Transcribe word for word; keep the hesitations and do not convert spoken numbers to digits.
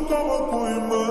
Nunca vou comer.